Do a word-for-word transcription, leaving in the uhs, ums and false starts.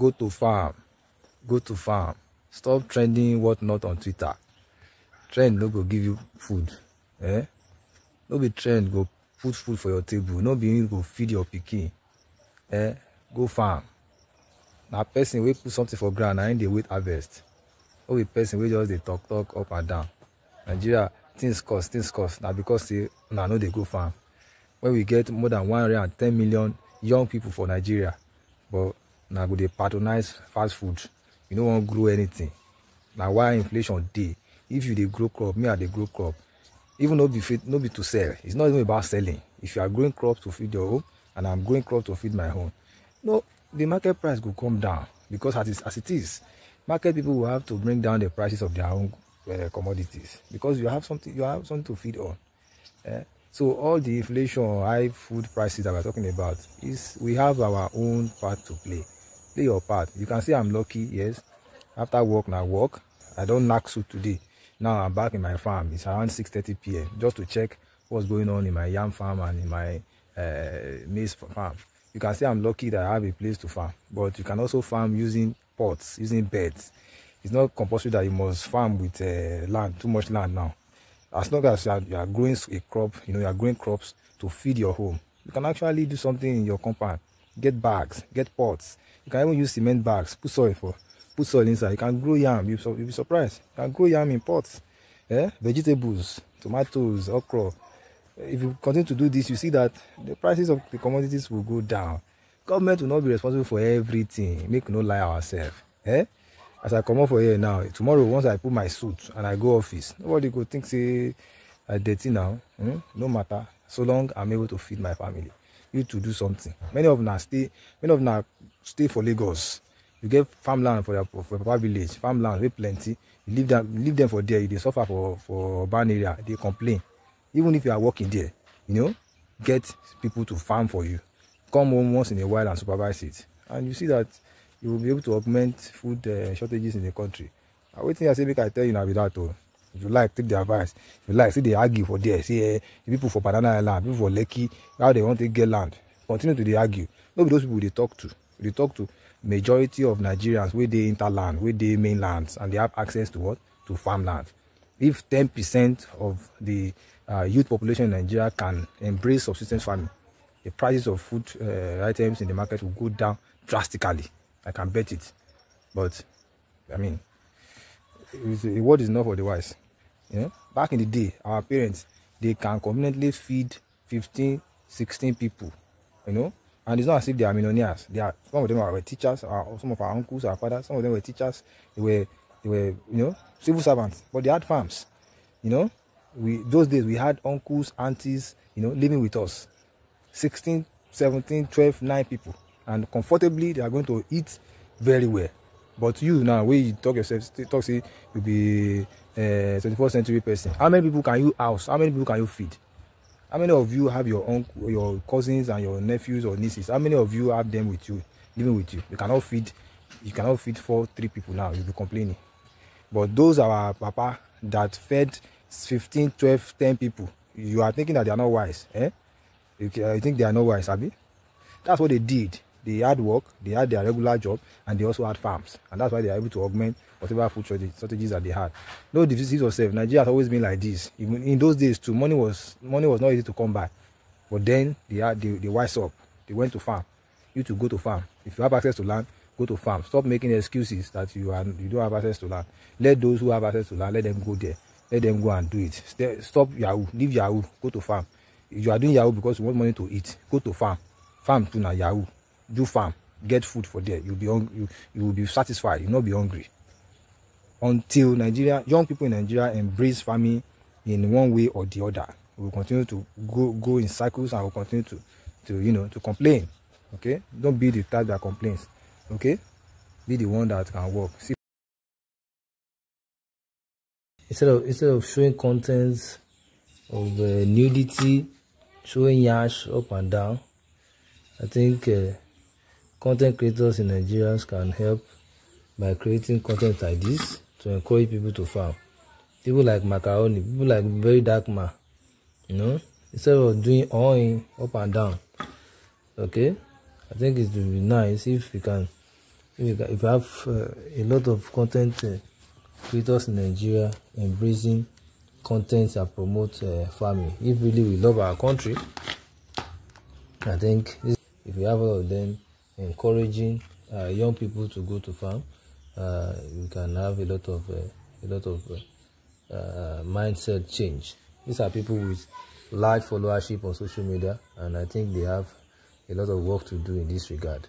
Go to farm. Go to farm. Stop trending whatnot on Twitter. Trend no go give you food. Eh? No be trend go put food for your table. No be go feed your pikin. Eh? Go farm. Now person wey put something for ground and they wait harvest. No be person wey just dey talk talk up and down. Nigeria, things cost, things cost. Now because they now no dey go farm. When we get more than one hundred and ten million young people for Nigeria, but now go dey patronize fast food. You no wan grow anything. Now why inflation dey? If you dey grow crop, me I dey grow crop. Even no be fit, no be to sell. It's not even about selling. If you are growing crops to feed your home, and I'm growing crops to feed my home, no, the market price will come down because as it, as it is, market people will have to bring down the prices of their own uh, commodities because you have something, you have something to feed on. Uh, so all the inflation, high food prices that we're talking about is we have our own part to play. Play your part. You can say I'm lucky, yes. After work, now work. I don't knock soup today. Now I'm back in my farm. It's around six thirty p m just to check what's going on in my yam farm and in my uh, maize farm. You can say I'm lucky that I have a place to farm, but you can also farm using pots, using beds. It's not compulsory that you must farm with uh, land, too much land now. As long as you are, you are growing a crop, you know, you are growing crops to feed your home. You can actually do something in your compound. Get bags, get pots. You can even use cement bags, put soil for. Put soil inside. You can grow yam. You'll be surprised. You can grow yam in pots. Eh? Vegetables, tomatoes, okra. If you continue to do this, you see that the prices of the commodities will go down. Government will not be responsible for everything. Make no lie ourselves. Eh? As I come up for here now, tomorrow once I put my suit and I go office, nobody go think say I dirty now. Hmm? No matter. So long I'm able to feed my family. You to do something. Many of them stay. Many of them stay for Lagos. You get farmland for your for your village, farmland with plenty. You leave them, leave them for there. They suffer for for urban area. They complain. Even if you are working there, you know, get people to farm for you. Come home once in a while and supervise it, and you see that you will be able to augment food uh, shortages in the country. I wait till I say make I tell you now with that all. If you like, take the advice. If you like, see they argue for there. See uh, the people for Banana Island, people for Lekki, how they want to get land. Continue to they argue. Nobody those people they talk to. They talk to majority of Nigerians where they interland, where they mainlands, and they have access to what? To farmland. If ten percent of the uh, youth population in Nigeria can embrace subsistence farming, the prices of food uh, items in the market will go down drastically. I can bet it. But, I mean, the world is not for the wise. You know? Back in the day, our parents, they can conveniently feed fifteen, sixteen people, you know? And it's not as if they are millionaires. They are, some of them were teachers, or some of our uncles, our fathers, some of them were teachers. They were, they were, you know, civil servants, but they had farms. You know, we those days we had uncles, aunties, you know, living with us. sixteen, seventeen, twelve, nine people. And comfortably, they are going to eat very well. But you now, when you talk yourself, talk say you'll be a twenty-first century person. How many people can you house? How many people can you feed? How many of you have your uncle, your cousins and your nephews or nieces? How many of you have them with you, living with you? You cannot feed, you cannot feed four, three people now. You'll be complaining. But those are our papa that fed fifteen, twelve, ten people. You are thinking that they are not wise. Eh? You, you think they are not wise, Abi? That's what they did. They had work, they had their regular job, and they also had farms. And that's why they are able to augment whatever food strategies that they had. No deficits yourself. Nigeria has always been like this. Even in those days too, money was money was not easy to come by. But then they had they, they wise up. They went to farm. You to go to farm. If you have access to land, go to farm. Stop making excuses that you are you don't have access to land. Let those who have access to land, let them go there. Let them go and do it. Stay, stop Yahoo. Leave Yahoo. Go to farm. If you are doing Yahoo because you want money to eat, go to farm. Farm to na Yahoo. Do farm, get food for there. You'll be hungry. You, you will be satisfied. You'll not be hungry. Until Nigeria, young people in Nigeria embrace farming in one way or the other, we'll continue to go go in cycles and we'll continue to, to you know, to complain. Okay, don't be the type that complains. Okay, be the one that can work. See? Instead of instead of showing contents of uh, nudity, showing yash up and down, I think. Uh, Content creators in Nigeria can help by creating content like this to encourage people to farm. People like Macaroni, people like Very Dark Man, you know, instead of doing all in, up and down. Okay, I think it would be nice if we can If you have uh, a lot of content uh, creators in Nigeria embracing content and promote uh, farming, if really we love our country, I think this, if we have all of them encouraging uh, young people to go to farm, uh, we can have a lot of uh, a lot of uh, uh, mindset change. These are people with large followership on social media, and I think they have a lot of work to do in this regard.